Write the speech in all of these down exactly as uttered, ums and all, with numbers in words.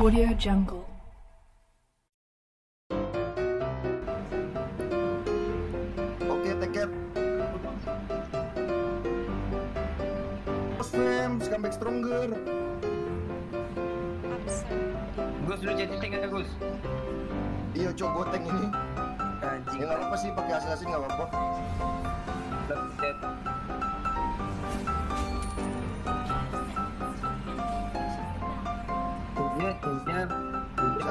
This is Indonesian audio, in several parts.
Audio Jungle. Okay, take care. Muslims, come back stronger. Gus, lu jadi tinggal Gus. Iya, coba goteng ini. Anjing, kenapa sih pakai hasil-hasil nggak apa-apa? Intinya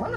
Mana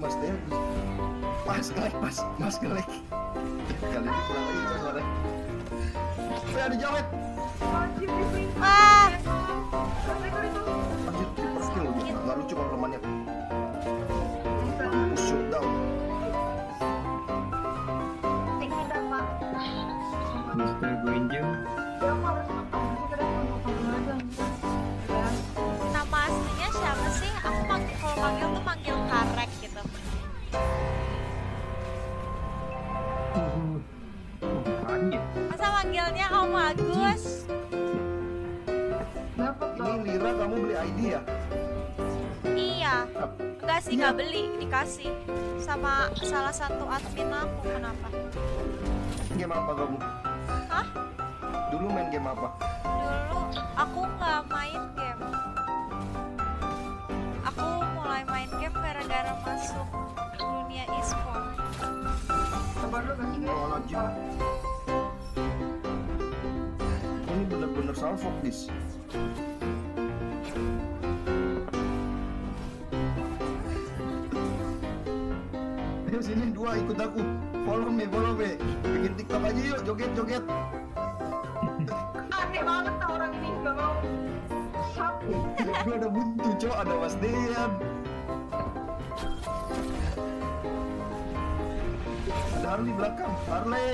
Mas Den, mas kelek, mas, mas kelek. Kali ini kurang lagi suara. Sudah dijawet. Ah. Anjir, super skill dia. Nggak lucu kalau lemannya. Shoot down. Tinggal dapat. Mister Gunjung. Nama aslinya siapa sih? Aku panggil, kalau panggil tuh panggil Karek gitu. Masa panggilnya Om Agus? Ini Lyra kamu beli I D ya? Iya. Enggak sih, enggak beli, dikasih sama salah satu admin aku. Kenapa? Game apa kamu? Hah? Dulu main game apa? Dulu aku nggak main game. Aku mulai main game gara-gara masuk dunia e-sport. Sabar lu kasih gue. Ini bener-bener salah fokus. Ayo sini dua ikut aku. Follow me, follow me. Bikin TikTok aja yuk, joget-joget. Aneh banget tau orang ini, gak mau. Gue ada buntu cowok, ada Mas Dean, ada Harley belakang, Harley,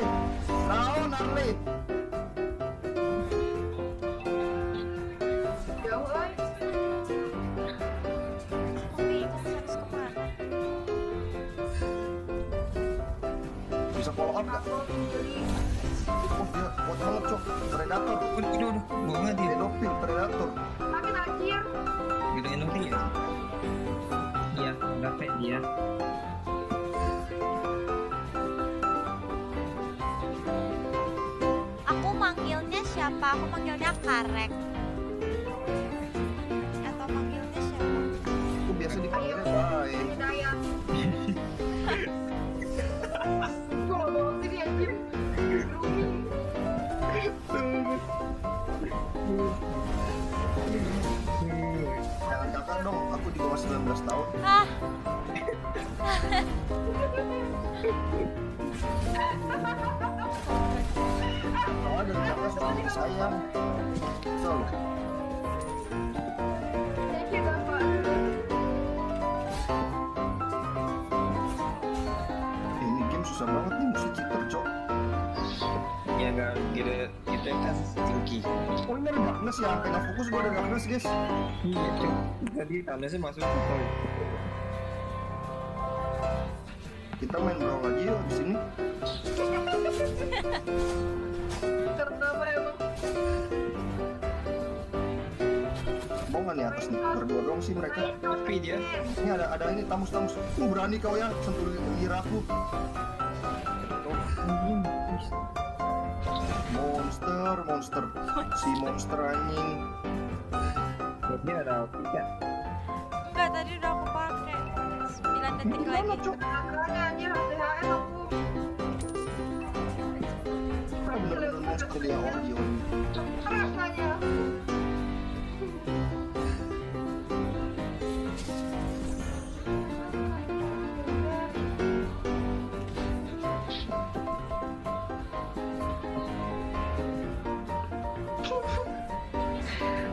Raon Harley. Jauh lagi. Bisa follow up gak? Oh dia, kuat banget cok, predator. Udah, udah, bawa dia. Pedofil, predator. Gede nopi ya? Iya, capek dia. Aku manggilnya siapa? Aku manggilnya Karek. Atau manggilnya siapa? Aku biasa dipanggilnya baik. sembilan belas tahun. Ah. Oh, ada kakak sama sayang. Sol. Eh, ini game susah banget nih, mesti cheater, cok. Ya enggak kira kita kan rugi. Oh, ini ada darkness ya, kena fokus gua ada darkness, guys. Iya, cok. Tadi tanahnya masuk kita. Kita main browser lagi yuk di sini. Ternyata emang. rombongan ya atas nih, berdua dong sih mereka. Tapi dia ini ada ada ini tamus-tamus. Uh, berani kau ya sentuh liraku. Monster, monster, si monster anjing. Ini ada tiga. Enggak, tadi udah aku pakai. sembilan detik lagi. Makanya anjir, T H R aku. Bener-bener monster dia audio. Rasanya.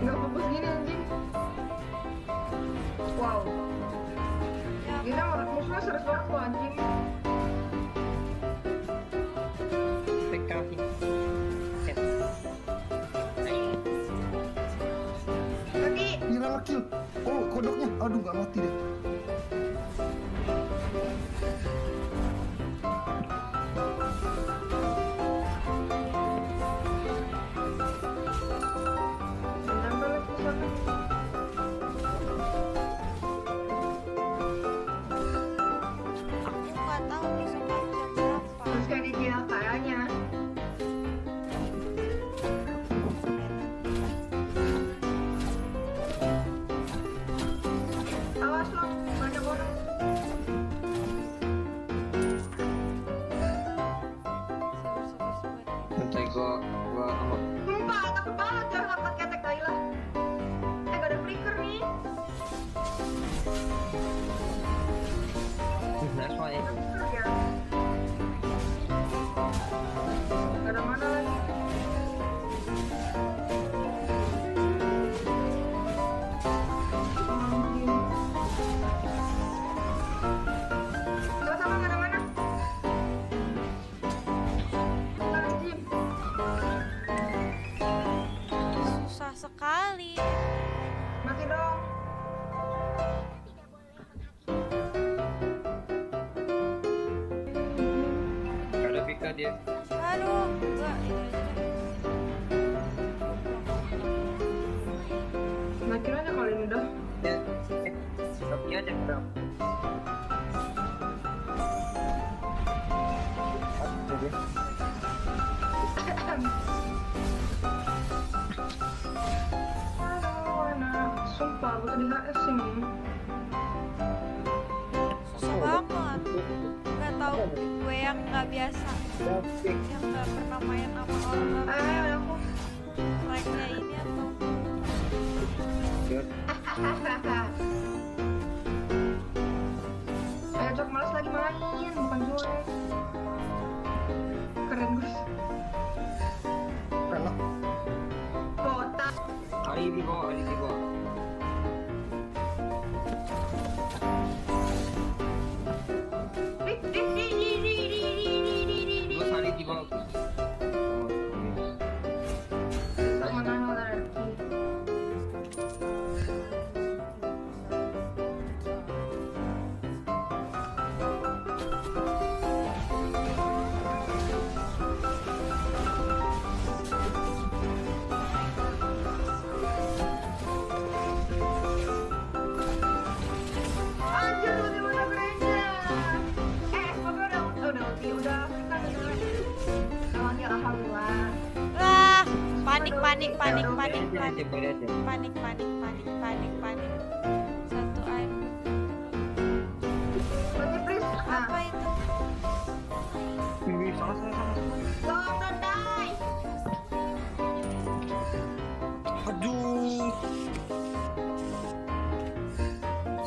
Nggak fokus gini anjing. Wow. Gila musuhnya serius banget loh anjing. Mati. Gila kill. Oh kodoknya. Aduh nggak mati deh. Sekali mati dong. Ada Vika dia. Aduh enggak ini makin aja kalau ini udah ya tapi aja kurang aduh deh. Sumpah, butuh di H S ini. Susah banget. Gak tau gue yang gak biasa. Yang gak pernah main sama orang. Ayo aku ranknya ini atau ayo cok malas lagi main. Bukan gue. Keren Gus. Pelok kota. Ali di bawah, Ali di bawah. Panik, panik, panik, panik, panik, panik, panik, panik, panik, panik. Satu air. Apa itu? Ini salah salah salah. Don't die. Aduh.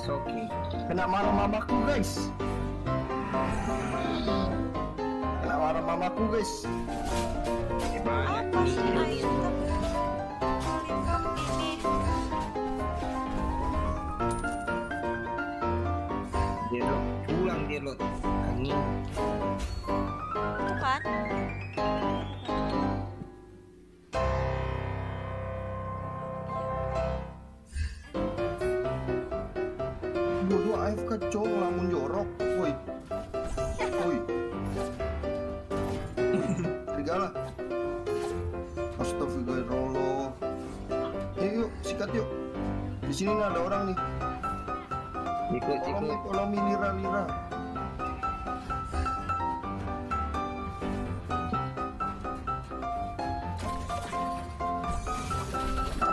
Soki, kena marah mamaku guys. Kena marah mamaku guys. Apa sih itu? Lo angin bukan bodoh A F K cowok lamun jorok woi woi serigala astagfirullah eh yuk sikat yuk. Di sini nggak ada orang nih. Ikut, tolong ikut. Tolong ini Lira, Lira.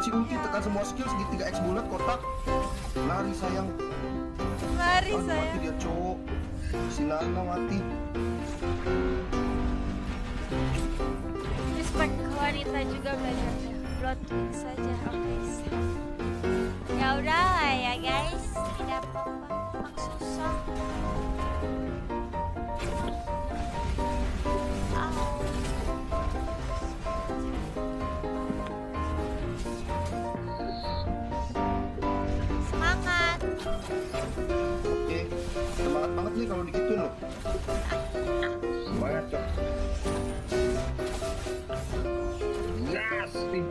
Si ulti tekan semua skill segitiga X bulat kotak. Lari sayang. Lari sayang. Mati dia cowok. Si Lana mati. Respect wanita juga belajar. Blood twin saja, oke. Ya udah ya guys, tidak apa-apa. Mak susah. Semangat. Oke, semangat banget nih kalau digituin loh. Semangat cok. Yes,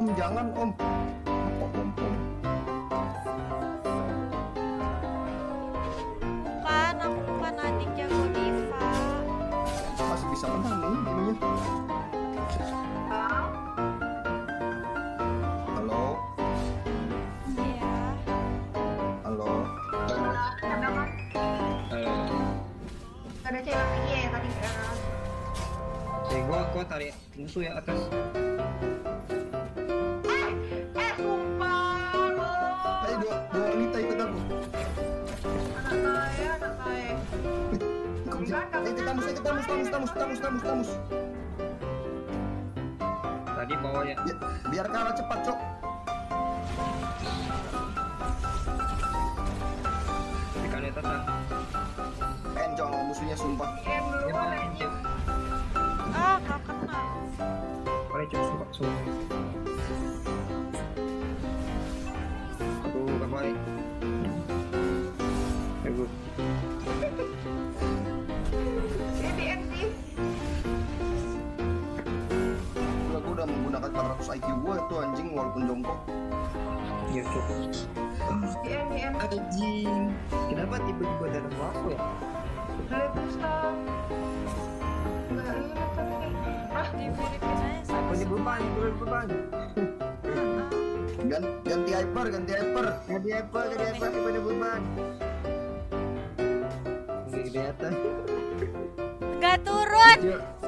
Om jangan om. Om om om. Kan aku bukan adik jago diva. Masih bisa menang nih gimana? Halo. Iya. Halo. Ada mas. Ada cewek lagi ya tadi. Eh gua gua tarik musuh ya atas. Tamus, tamus, tamus, tamus. Tadi bawa ya. Biar kalah cepat, cok. Ikannya tetap. Pencong musuhnya sumpah. Ah, kau kena. Boleh cok sumpah, sumpah. Aduh, gak baik. Aduh. empat ratus I Q gue itu anjing walaupun jongkok. Iya cukup. D M D M anjing. Kenapa tiba-tiba datang aku ya? Lihat Ustaz. Enggak ini tapi ah dipirikin aja sama. Aku dibeban, dibeban. Ganti hyper, ganti hyper. Ganti hyper, ganti hyper daripada beban. Gede atas. Enggak turun.